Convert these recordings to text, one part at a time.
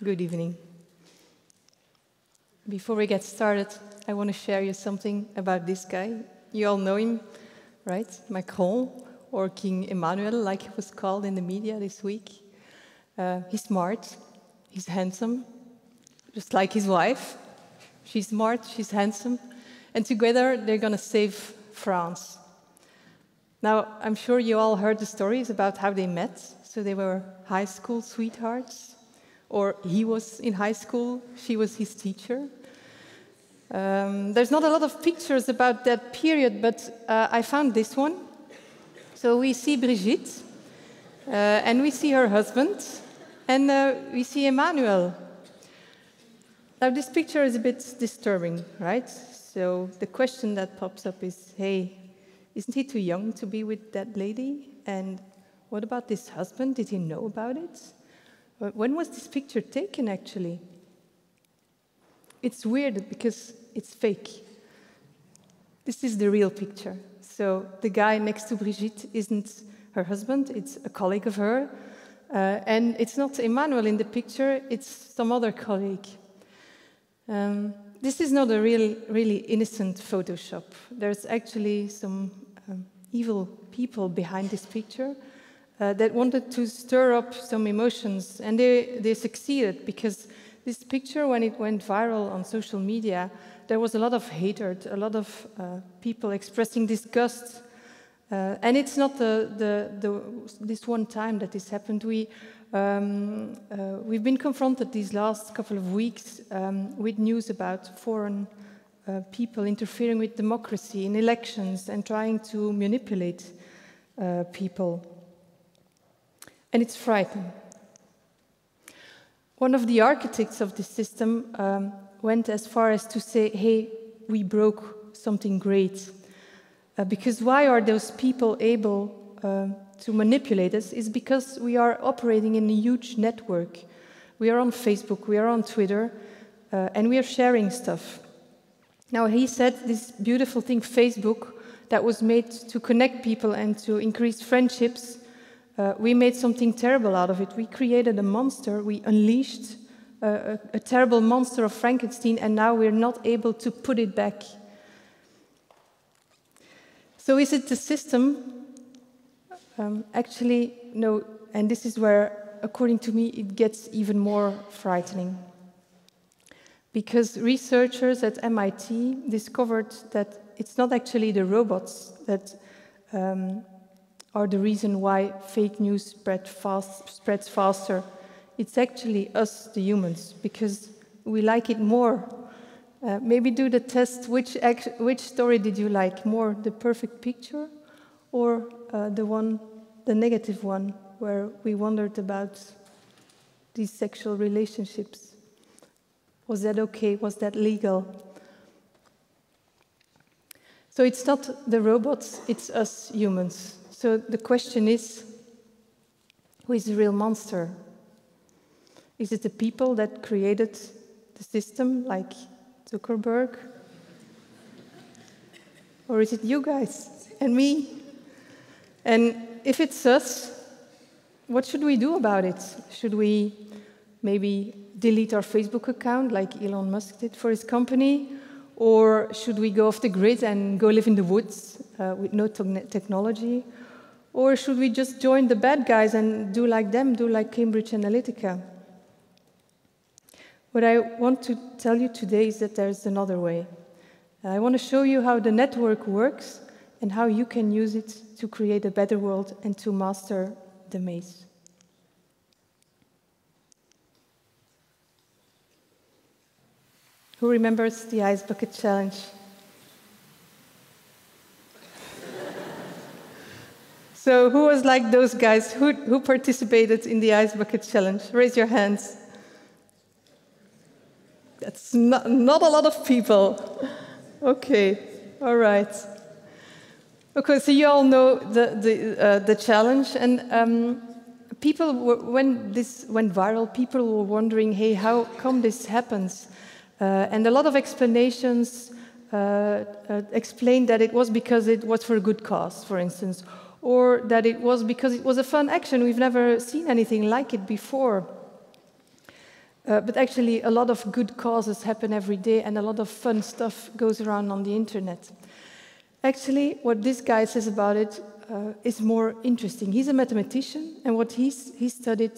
Good evening. Before we get started, I want to share you something about this guy. You all know him, right? Macron, or King Emmanuel, like he was called in the media this week. He's smart, he's handsome, just like his wife. She's smart, she's handsome, and together they're going to save France. Now, I'm sure you all heard the stories about how they met. So they were high school sweethearts. Or he was in high school, she was his teacher. There's not a lot of pictures about that period, but I found this one. So we see Brigitte, and we see her husband, and we see Emmanuel. Now this picture is a bit disturbing, right? So the question that pops up is, hey, isn't he too young to be with that lady? And what about this husband? Did he know about it? When was this picture taken, actually? It's weird because it's fake. This is the real picture. So the guy next to Brigitte isn't her husband, it's a colleague of her. And it's not Emmanuel in the picture, it's some other colleague. This is not a really innocent Photoshop. There's actually some evil people behind this picture. That wanted to stir up some emotions, and they succeeded, because this picture, when it went viral on social media, there was a lot of hatred, a lot of people expressing disgust. And it's not this one time that this happened. We've been confronted these last couple of weeks with news about foreign people interfering with democracy in elections and trying to manipulate people. And it's frightening. One of the architects of this system went as far as to say, hey, we broke something great. Because why are those people able to manipulate us? It's because we are operating in a huge network. We are on Facebook, we are on Twitter, and we are sharing stuff. Now, he said this beautiful thing, Facebook, that was made to connect people and to increase friendships. We made something terrible out of it. We created a monster, we unleashed a terrible monster of Frankenstein, and now we're not able to put it back. So is it the system? Actually, no, and this is where, according to me, it gets even more frightening. Because researchers at MIT discovered that it's not actually the robots that are the reason why fake news spreads faster. It's actually us, the humans, because we like it more. Maybe do the test, which story did you like more, the perfect picture or the negative one, where we wondered about these sexual relationships? Was that okay? Was that legal? So it's not the robots, it's us humans. So the question is, who is the real monster? Is it the people that created the system, like Zuckerberg? Or is it you guys and me? And if it's us, what should we do about it? Should we maybe delete our Facebook account, like Elon Musk did for his company? Or should we go off the grid and go live in the woods with no technology? Or should we just join the bad guys and do like them, do like Cambridge Analytica? What I want to tell you today is that there's another way. I want to show you how the network works and how you can use it to create a better world and to master the maze. Who remembers the Ice Bucket Challenge? So who was like those guys? Who participated in the Ice Bucket Challenge? Raise your hands. That's not a lot of people. Okay, all right. Okay, so you all know the challenge, and people, when this went viral, people were wondering, hey, how come this happens? And a lot of explanations explained that it was because it was for a good cause, for instance. or that it was because it was a fun action. We've never seen anything like it before. But actually, a lot of good causes happen every day, and a lot of fun stuff goes around on the internet. Actually, what this guy says about it is more interesting. He's a mathematician, and what he studied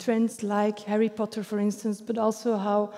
trends like Harry Potter, for instance, but also how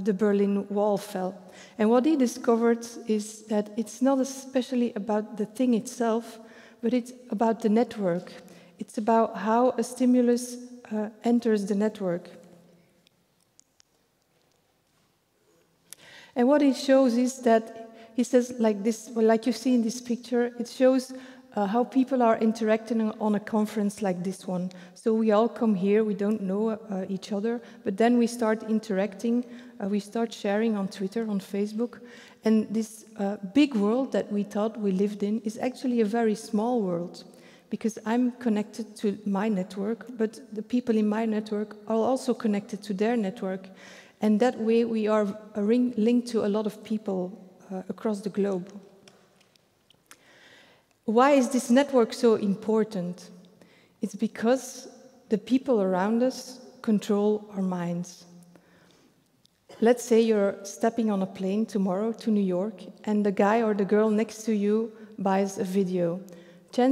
the Berlin Wall fell. And what he discovered is that it's not especially about the thing itself, but it's about the network. It's about how a stimulus enters the network. And what it shows is that, he says like this, well, like you see in this picture, it shows how people are interacting on a conference like this one. So we all come here, we don't know each other, but then we start interacting, we start sharing on Twitter, on Facebook, and this big world that we thought we lived in is actually a very small world. Because I'm connected to my network, but the people in my network are also connected to their network. And that way we are linked to a lot of people across the globe. Why is this network so important? It's because the people around us control our minds. Let's say you're stepping on a plane tomorrow to New York, and the guy or the girl next to you buys a video. The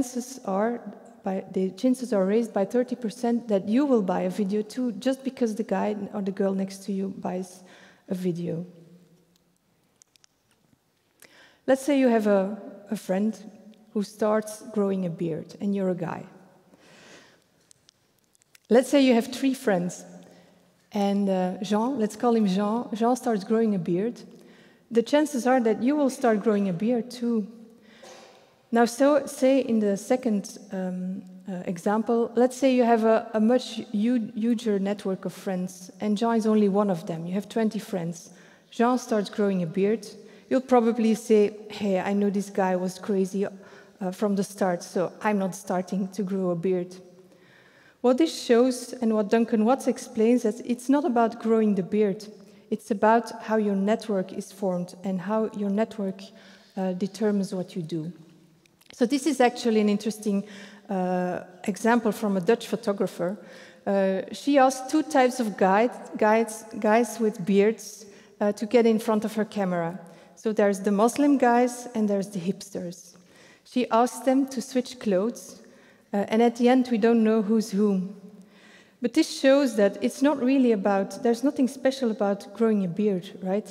chances are raised by 30% that you will buy a video too, just because the guy or the girl next to you buys a video. Let's say you have a friend who starts growing a beard, and you're a guy. Let's say you have three friends, and Jean, let's call him Jean. Jean starts growing a beard. The chances are that you will start growing a beard too. Now, so say in the second example, let's say you have a much huger network of friends, and Jean is only one of them. You have 20 friends. Jean starts growing a beard. You'll probably say, hey, I know this guy was crazy from the start, so I'm not starting to grow a beard. What this shows, and what Duncan Watts explains, is it's not about growing the beard. It's about how your network is formed and how your network determines what you do. So this is actually an interesting example from a Dutch photographer. She asked two types of guys with beards to get in front of her camera. So there's the Muslim guys and there's the hipsters. She asked them to switch clothes, and at the end we don't know who's whom. But this shows that it's not really about, there's nothing special about growing a beard, right?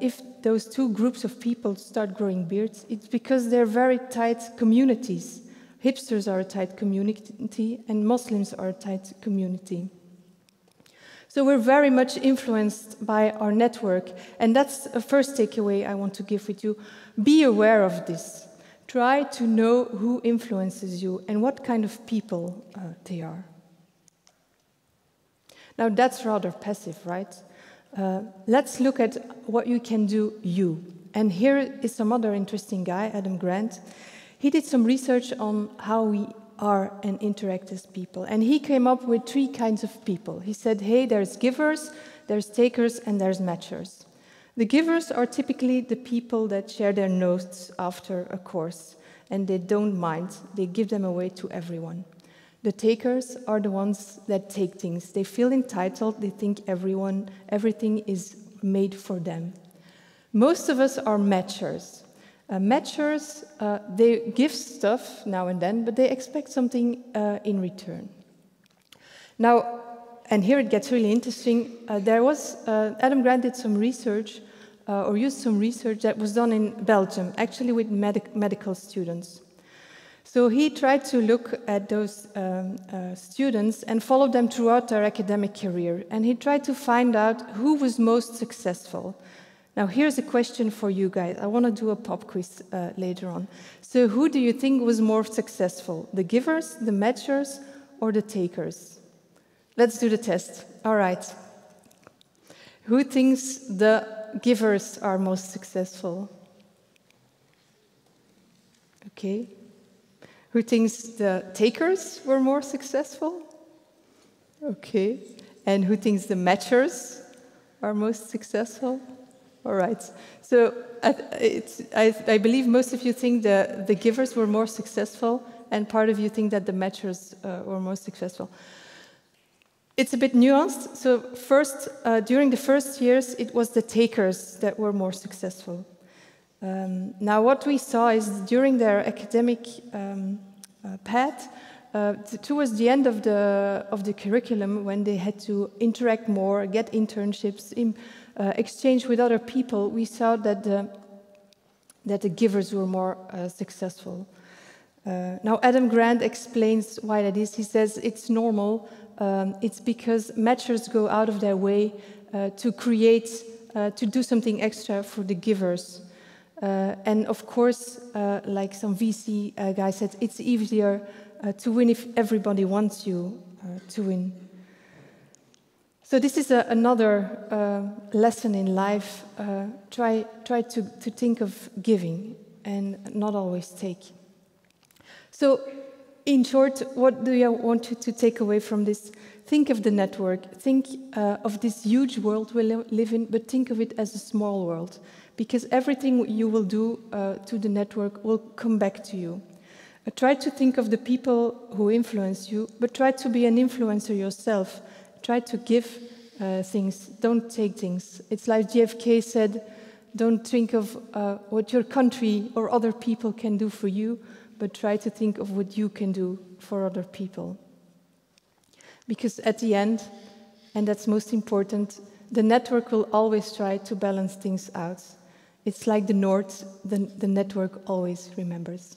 If those two groups of people start growing beards, it's because they're very tight communities. Hipsters are a tight community, and Muslims are a tight community. So we're very much influenced by our network, and that's a first takeaway I want to give with you. Be aware of this. Try to know who influences you and what kind of people they are. Now, that's rather passive, right? Let's look at what you can do you. And here is some other interesting guy, Adam Grant. He did some research on how we are and interact as people. And he came up with three kinds of people. He said, hey, there's givers, there's takers, and there's matchers. The givers are typically the people that share their notes after a course, and they don't mind. They give them away to everyone. The takers are the ones that take things. They feel entitled, they think everything is made for them. Most of us are matchers. Matchers, they give stuff now and then, but they expect something in return. Now, and here it gets really interesting, Adam Grant did some research, or used some research that was done in Belgium, actually with medical students. So he tried to look at those students and follow them throughout their academic career. And he tried to find out who was most successful. Now, here's a question for you guys. I want to do a pop quiz later on. So who do you think was more successful? The givers, the matchers, or the takers? Let's do the test. All right. Who thinks the givers are most successful? Okay. Who thinks the takers were more successful? Okay. And who thinks the matchers are most successful? All right. So I believe most of you think the givers were more successful, and part of you think that the matchers were more successful. It's a bit nuanced. So first, during the first years, it was the takers that were more successful. Now, what we saw is during their academic path, towards the end of the curriculum, when they had to interact more, get internships, exchange with other people, we saw that the givers were more successful. Now, Adam Grant explains why that is. He says it's normal. It's because matchers go out of their way to create, to do something extra for the givers. And of course, like some VC guy said, it's easier to win if everybody wants you to win. So this is another lesson in life. Try to think of giving and not always take. So in short, what do I want you to take away from this? Think of the network. Think of this huge world we live in, but think of it as a small world, because everything you will do to the network will come back to you. Try to think of the people who influence you, but try to be an influencer yourself. Try to give things, don't take things. It's like JFK said, don't think of what your country or other people can do for you, but try to think of what you can do for other people. Because at the end, and that's most important, the network will always try to balance things out. It's like the North, the network always remembers.